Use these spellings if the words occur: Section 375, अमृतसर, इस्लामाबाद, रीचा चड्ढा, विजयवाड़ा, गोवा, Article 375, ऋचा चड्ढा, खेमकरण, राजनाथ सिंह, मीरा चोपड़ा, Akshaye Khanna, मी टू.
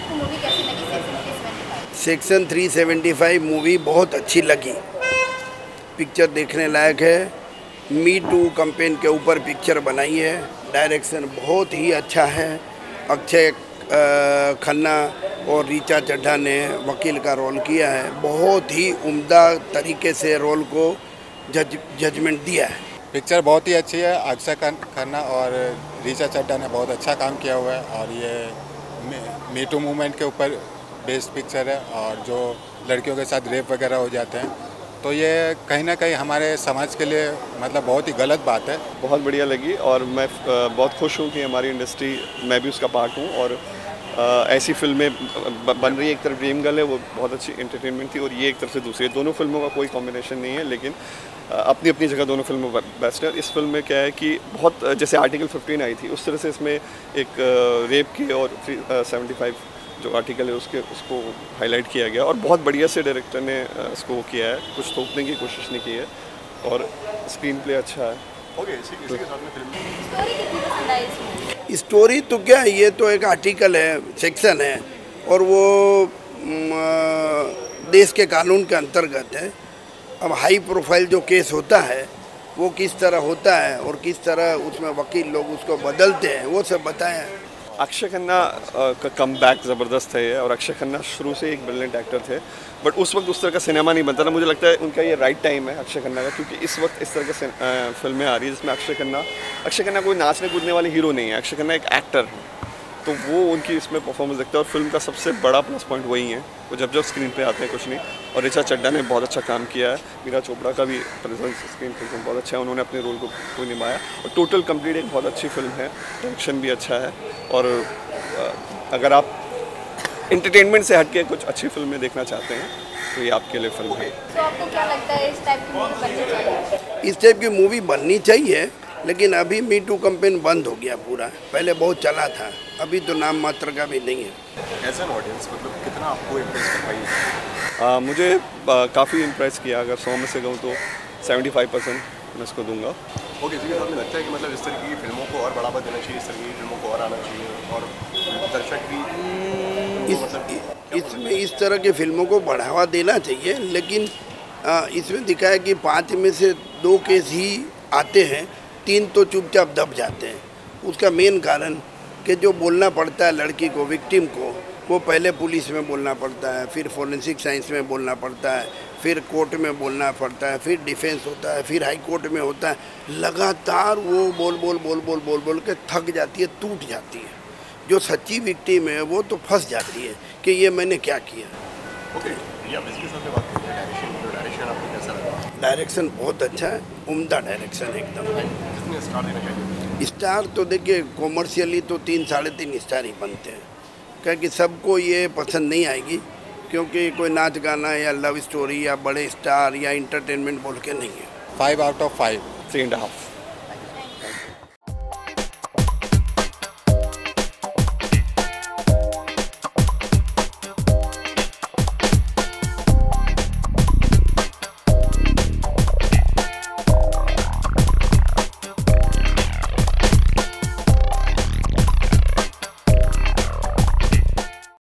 आपको मूवी कैसी लगी सेक्शन 375? मूवी बहुत अच्छी लगी, पिक्चर देखने लायक है। मी टू कैंपेन के ऊपर पिक्चर बनाई है, डायरेक्शन बहुत ही अच्छा है। अक्षय खन्ना और रीचा चड्ढा ने वकील का रोल किया है, बहुत ही उम्दा तरीके से रोल को जजमेंट दिया है। पिक्चर बहुत ही अच्छी है, अक्षय खन्ना और रीचा चड्ढा ने बहुत अच्छा काम किया हुआ है और ये मीटू मूवमेंट के ऊपर बेस्ड पिक्चर है। और जो लड़कियों के साथ रेप वगैरह हो जाते हैं तो ये कहीं ना कहीं हमारे समाज के लिए मतलब बहुत ही गलत बात है। बहुत बढ़िया लगी और मैं बहुत खुश हूँ कि हमारी इंडस्ट्री, मैं भी उसका पार्ट हूँ और ऐसी फिल्में बन रही है। एक तरफ ड्रीम गर्ल है, वो बहुत अच्छी एंटरटेनमेंट थी और ये एक तरफ से दूसरी, दोनों फिल्मों का कोई कॉम्बिनेशन नहीं है लेकिन अपनी अपनी जगह दोनों फिल्में बेस्ट है। इस फिल्म में क्या है कि बहुत जैसे आर्टिकल 15 आई थी उस तरह से इसमें एक रेप के और 375 जो आर्टिकल है उसके उसको हाईलाइट किया गया और बहुत बढ़िया से डायरेक्टर ने इसको किया है, कुछ थोपने की कोशिश नहीं की है और स्क्रीन प्ले अच्छा है। स्टोरी तो क्या है, ये तो एक आर्टिकल है, सेक्शन है और वो देश के कानून के अंतर्गत है। अब हाई प्रोफाइल जो केस होता है वो किस तरह होता है और किस तरह उसमें वकील लोग उसको बदलते हैं वो सब बताया। अक्षय खन्ना का कमबैक ज़बरदस्त है और अक्षय खन्ना शुरू से एक ब्रिलियंट एक्टर थे बट उस वक्त उस तरह का सिनेमा नहीं बनता था। मुझे लगता है उनका ये राइट टाइम है अक्षय खन्ना का, क्योंकि इस वक्त इस तरह की फिल्में आ रही है जिसमें अक्षय खन्ना कोई नाचने कूदने वाले हीरो नहीं है, अक्षय खन्ना एक एक्टर है। तो वो उनकी इसमें परफॉर्मेंस देखता है और फिल्म का सबसे बड़ा प्लस पॉइंट वही है, वो जब जब स्क्रीन पर आते हैं कुछ नहीं। और ऋचा चड्ढा ने बहुत अच्छा काम किया है, मीरा चोपड़ा का भी प्रेजेंस स्क्रीन पर बहुत अच्छा है, उन्होंने अपने रोल को निभाया और टोटल कंप्लीट एक बहुत अच्छी फिल्म है। डायरेक्शन भी अच्छा है और अगर आप एंटरटेनमेंट से हटके कुछ अच्छी फिल्में देखना चाहते हैं तो ये आपके लिए फिल्म है। तो आपको क्या लगता है इस टाइप की मूवी बननी चाहिए? लेकिन अभी मी टू कैंपेन बंद हो गया पूरा, पहले बहुत चला था, अभी तो नाम मात्र का भी नहीं है। एज एन ऑडियंस मतलब कितना आपको इम्प्रेस किया? मुझे काफ़ी इम्प्रेस किया, अगर 100 में से कहूँ तो 75% मैं इसको दूंगा। ओके, जी आपने लगता है कि मतलब इस तरह की फिल्मों को और बढ़ावा देना चाहिए, इस तरह की फिल्मों को और आना चाहिए और दर्शक भी इसमें इस तरह की फिल्मों को बढ़ावा देना चाहिए। लेकिन इसमें दिखाया कि 5 में से 2 केस ही आते हैं, 3 तो चुपचाप दब जाते हैं। उसका मेन कारण कि जो बोलना पड़ता है लड़की को, विक्टिम को, वो पहले पुलिस में बोलना पड़ता है, फिर फॉरेंसिक साइंस में बोलना पड़ता है, फिर कोर्ट में बोलना पड़ता है, फिर डिफेंस होता है, फिर हाई कोर्ट में होता है। लगातार वो बोल बोल के थक जाती है, टूट जाती है। जो सच्ची विक्टिम है वो तो फंस जाती है कि ये मैंने क्या किया। ओके, डायरेक्शन बहुत अच्छा है, उम्दा डायरेक्शन एकदम। स्टार तो देखिए कॉमर्शियली तो 3 साढ़े 3 स्टार ही बनते हैं, क्या कि सबको ये पसंद नहीं आएगी क्योंकि कोई नाच गाना या लव स्टोरी या बड़े स्टार या इंटरटेनमेंट बोल के नहीं है। 5 आउट ऑफ 5, 3.5।